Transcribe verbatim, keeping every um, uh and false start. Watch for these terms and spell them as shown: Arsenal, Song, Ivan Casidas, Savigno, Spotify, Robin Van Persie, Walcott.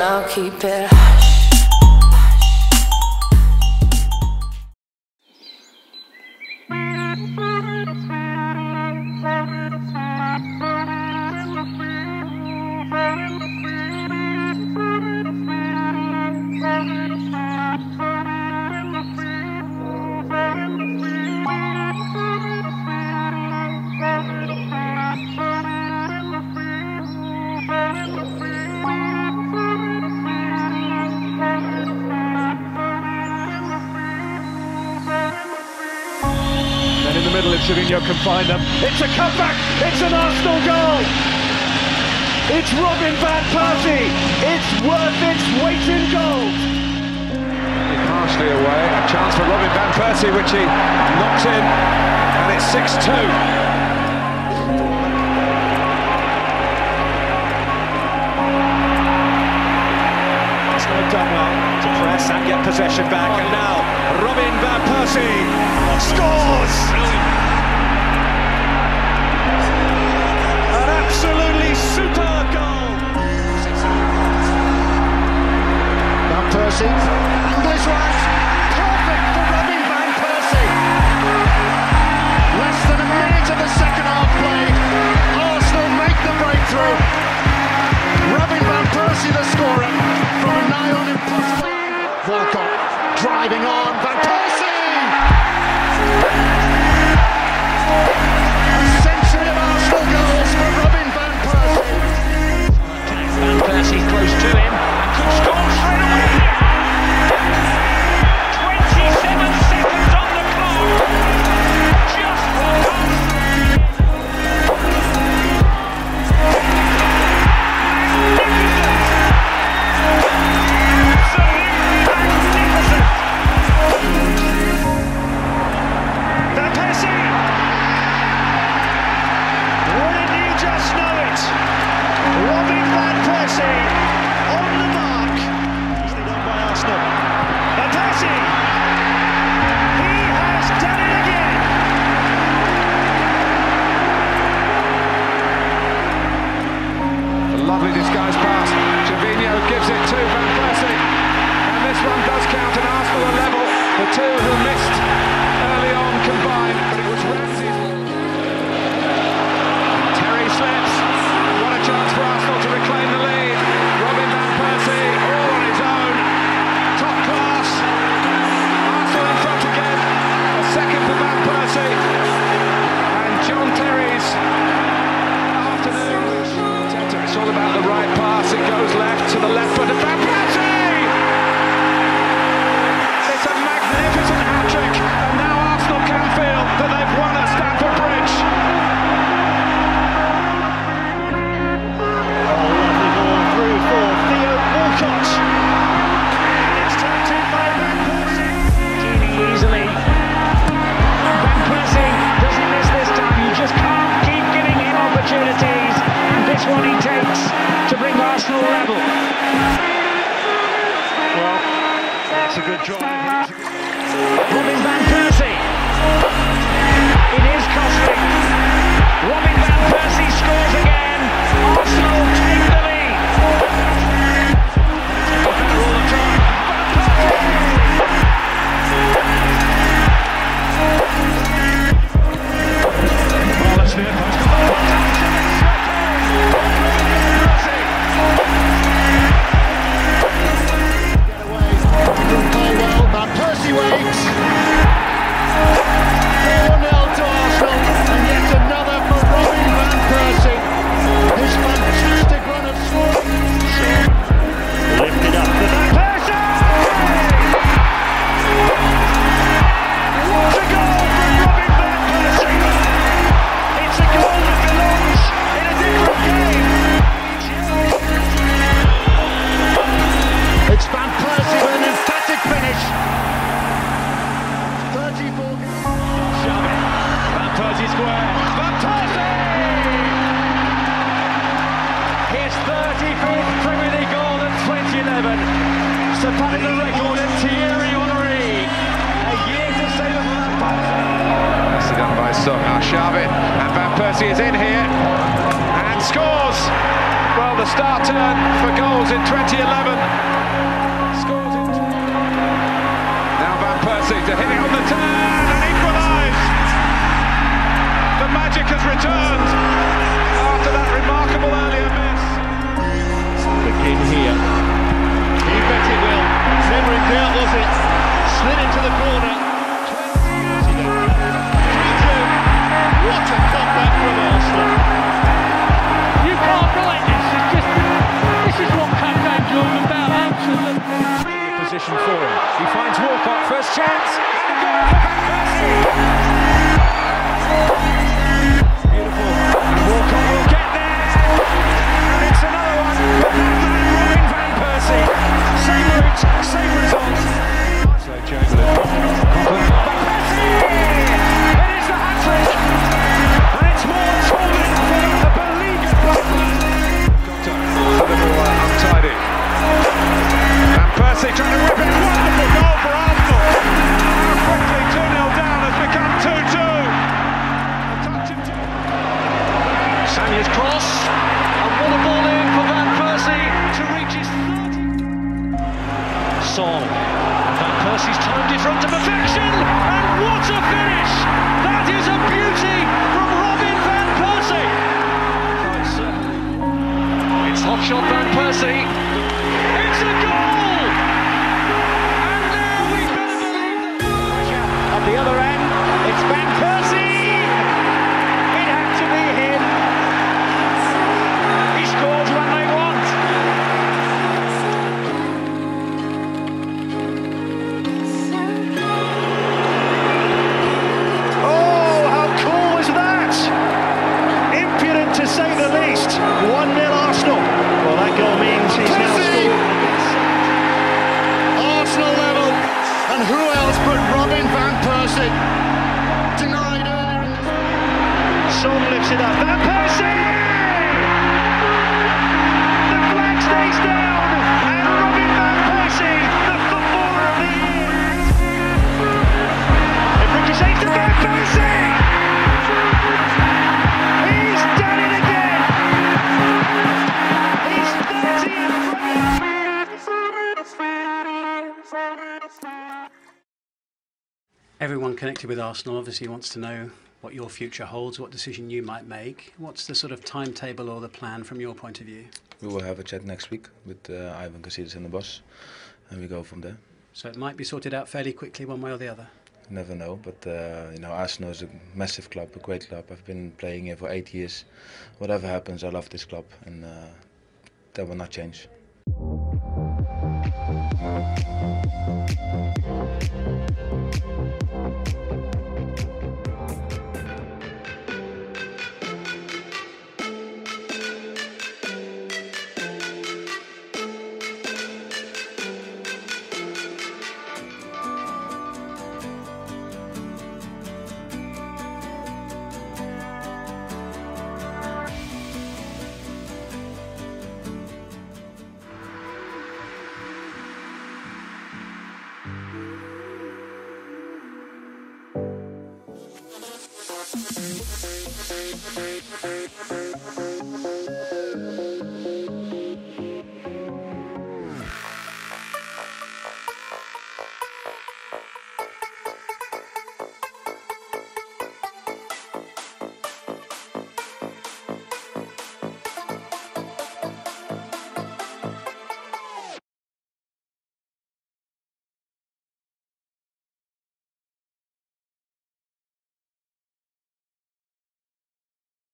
and I'll keep it hush. Savigno can find them. It's a cutback. It's an Arsenal goal. It's Robin Van Persie. It's worth its weight in gold. Partially away. A chance for Robin Van Persie, which he knocks in, and it's six two. Done well to press and get possession back, and now Robin Van Persie scores! An absolutely superb goal! Van Persie, angles right, perfect for Robin Van Persie! Less than a minute of the second half played, Arsenal make the breakthrough. Robin Van Persie the scorer from a nine on impossible. Walcott driving on, Van Persie! A century of Arsenal goals for Robin Van Persie. Van Persie close to him and could score straight away. twenty-seven seconds on the clock. Just one. Song, Song, Song, and Van Persie is in here and scores. Well, the star turned for goals in twenty eleven. Scores in... Now Van Persie to hit it on the turn and equalised. The magic has returned after that remarkable earlier miss. The kid here. You bet it will. It's never in doubt, was it? Slid into the corner. three two. What a comeback from Arsenal. You can't write this. It's just, this is what Captain Jordan about Arsenal. Position for him. He finds Walcott. First chance. Beautiful. And Walcott will get there. And it's another one. Robin Van Persie. Same route, same result. So Chamberlain. Van Persie. It is the hat-trick. And it's more torment than the beleaguered Blackburn. A little uh, untidy. Van Persie trying to rip it. Wonderful goal for Arsenal. How quickly two nil down has become two two. His cross, and what a ball in for Van Persie to reach his third. Song, Van Persie's timed it from to perfection, and what a finish! That is a beauty from Robin Van Persie. It's hot shot Van Persie. It's a goal, and now we better believe that. At the other end, it's Van Persie. It had to be him. Song lifts it up. Van Persie! The flag stays down, and Robin Van Persie, the footballer of the year. It ricochets to Van Persie. He's done it again. He's thirty. Everyone connected with Arsenal obviously wants to know what your future holds, what decision you might make. What's the sort of timetable or the plan from your point of view? We will have a chat next week with uh, Ivan Casidas and the boss, and we go from there. So it might be sorted out fairly quickly one way or the other? Never know, but uh, you know, Arsenal is a massive club, a great club. I've been playing here for eight years. Whatever happens, I love this club, and uh, that will not change. We'll be right back.